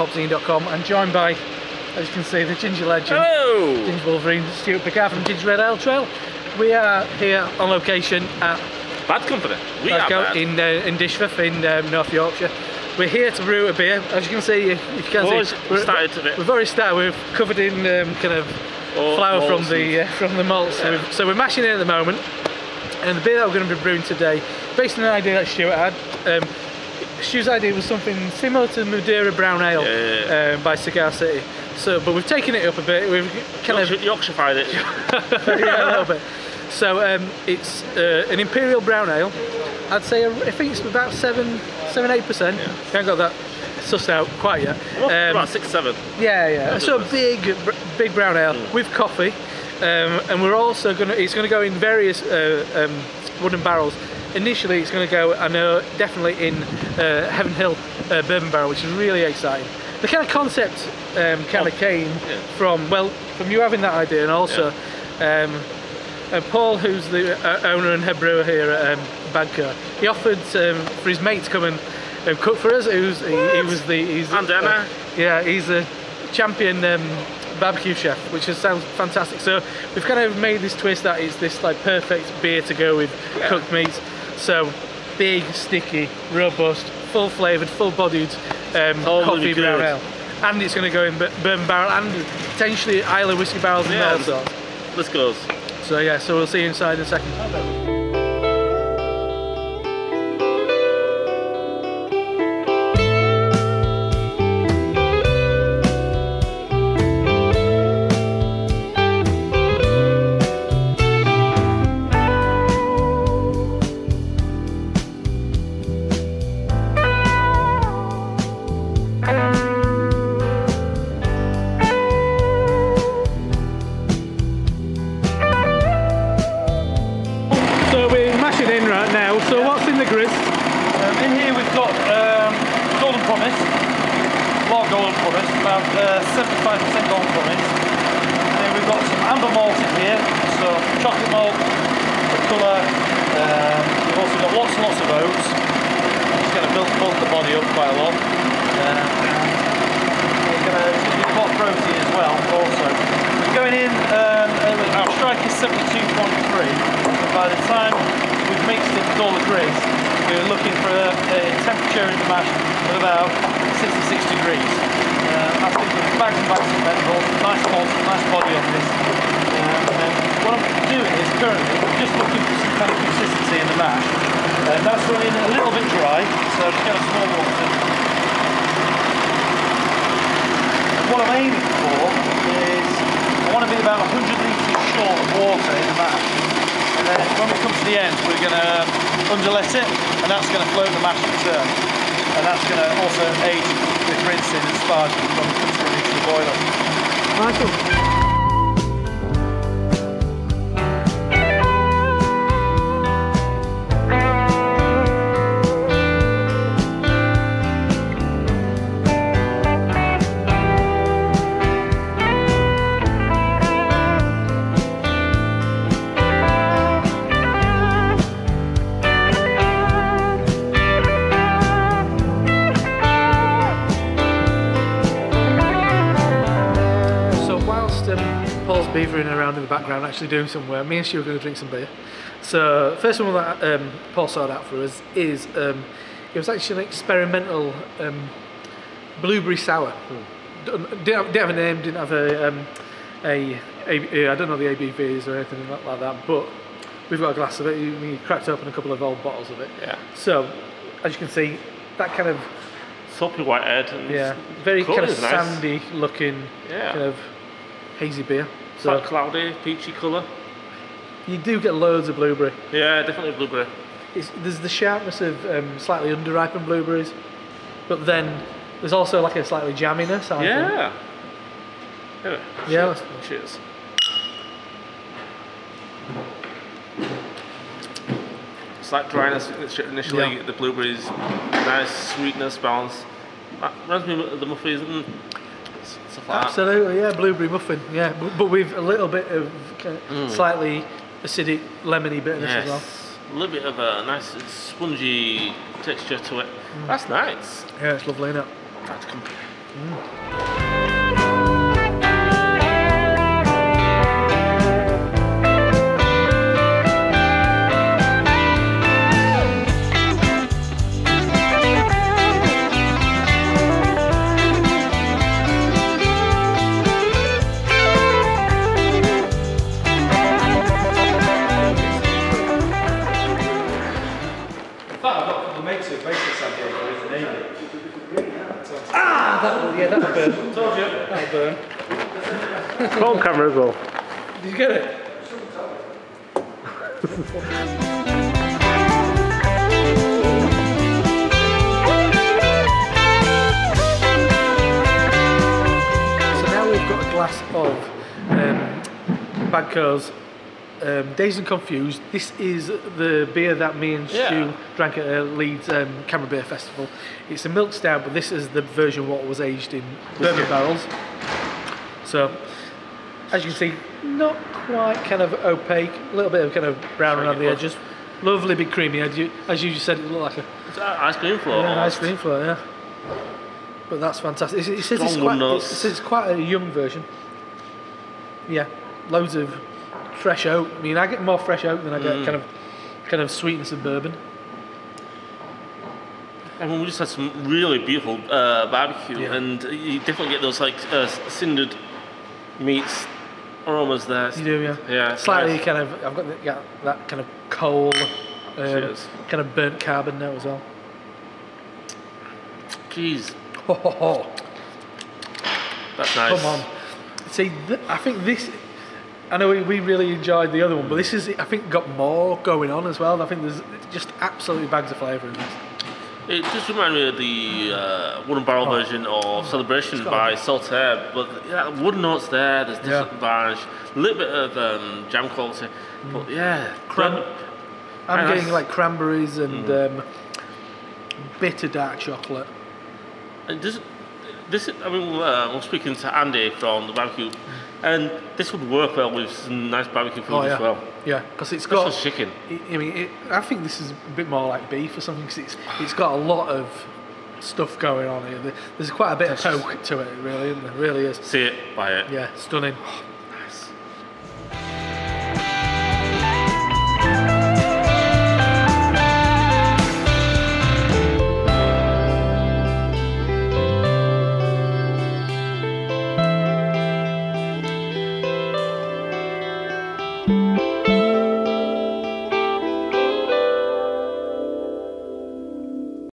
hopzine.com, and joined by, as you can see, the ginger legend. Hello! Ginger Wolverine, Stuart Picard from Ginger Real Ale Trail. We are here on location at Bad Company. We are bad. In Dishforth in North Yorkshire. We're here to brew a beer. As you can see, we're covered in kind of flour from the malts. Yeah. So we're mashing it at the moment, and the beer that we're going to be brewing today, based on an idea that Stuart had. Stu's idea was something similar to Madeira Brown Ale by Cigar City. So, but we've taken it up a bit. We've kind of Yorkshirefied it. Yeah, a little bit. So it's an Imperial Brown Ale. I'd say I think it's about 7-8%. Yeah. Haven't got that sussed out quite yet. About 6-7. Yeah, yeah. So a big brown ale with coffee, and we're also gonna. It's gonna go in various wooden barrels. Initially, it's going to go, I know, definitely in Heaven Hill bourbon barrel, which is really exciting. The kind of concept came from you having that idea, and also Paul, who's the owner and head brewer here at Bad Curls, he offered for his mate to come and cook for us. He's a champion barbecue chef, which just sounds fantastic. So we've kind of made this twist that it's this like perfect beer to go with cooked meats. So big, sticky, robust, full flavoured, full bodied coffee brown ale, and it's going to go in bourbon barrel and potentially Islay whiskey barrels and all sorts. Let's go. So yeah, so we'll see you inside in a second. Golden Promise, about 75% Golden Promise. Then we've got some amber malt in here, so chocolate malt, the colour. We've also got lots and lots of oats. It's going to build the body up quite a lot. We're going to do a lot of protein as well. Also, we're going in. Our strike is 72.3. By the time we've mixed it with all the grist, we're looking for a temperature in the mash of about 66 degrees. I think we've bags of metal, nice malt, nice body on this. And what I'm doing is currently just looking for some kind of consistency in the mash. That's going in a little bit dry, so just get a small water. And what I'm aiming for is I want to be about 100 litres short of water in the mash. And then when we come to the end, we're going to underlet it, and that's going to float the mash in turn. And that's going to also aid with rinsing and sparging when it comes to reaching the boiler. Nice one. Paul's beavering around in the background actually doing some work. Me and she were going to drink some beer. So first one that Paul sought out for us is it was actually an experimental blueberry sour. Didn't have a name, didn't have I don't know the ABVs or anything like that, but we've got a glass of it. We cracked open a couple of old bottles of it. Yeah. So as you can see, that kind of soppy white head and very kind of sandy looking kind of hazy beer. So quite cloudy, peachy colour. You do get loads of blueberry. Yeah, definitely blueberry. There's the sharpness of slightly underripened blueberries, but then there's also like a slightly jamminess. I think. Anyway, cheers. Slight dryness initially. The blueberries, nice sweetness balance. That reminds me of the muffins. Absolutely, blueberry muffin, but with a little bit of slightly acidic, lemony bitterness as well. A little bit of a nice spongy texture to it. That's nice. Yeah, it's lovely, isn't it? Phone camera as well. Did you get it? So now we've got a glass of Bad Curls, Days and Confused. This is the beer that me and Stu drank at Leeds Camera Beer Festival. It's a milk stout, but this is the version what was aged in bourbon barrels. So, as you can see, not quite kind of opaque, a little bit of kind of brown around the edges. Lovely big creamy, as you said, it looked like a... It's an ice cream float. Yeah, ice cream float, yeah. But that's fantastic. It says it's quite a young version. Yeah, loads of fresh oak. I mean, I get more fresh oak than I get kind of sweetness of bourbon. I mean, we just had some really beautiful barbecue, and you definitely get those like cindered meats aromas there. You do, yeah. Yeah. Slightly nice. Kind of, I've got that kind of coal, kind of burnt carbon now as well. Jeez. Ho, ho, ho. That's nice. Come on. See, I think this, I know we really enjoyed the other one, but this is, I think, got more going on as well. I think there's just absolutely bags of flavour in this. It just reminded me of the wooden barrel version of Celebration by Saltaire, but yeah, wood notes there, there's different varnish, a little bit of jam quality, but yeah. I'm getting like cranberries and bitter dark chocolate. And this I mean, I was speaking to Andy from the barbecue, and this would work well with some nice barbecue food as well. Yeah, because it's got chicken. I mean, I think this is a bit more like beef or something. Cause it's got a lot of stuff going on here. There's quite a bit of poke to it, really, isn't there? Really is. See it, buy it. Yeah, stunning.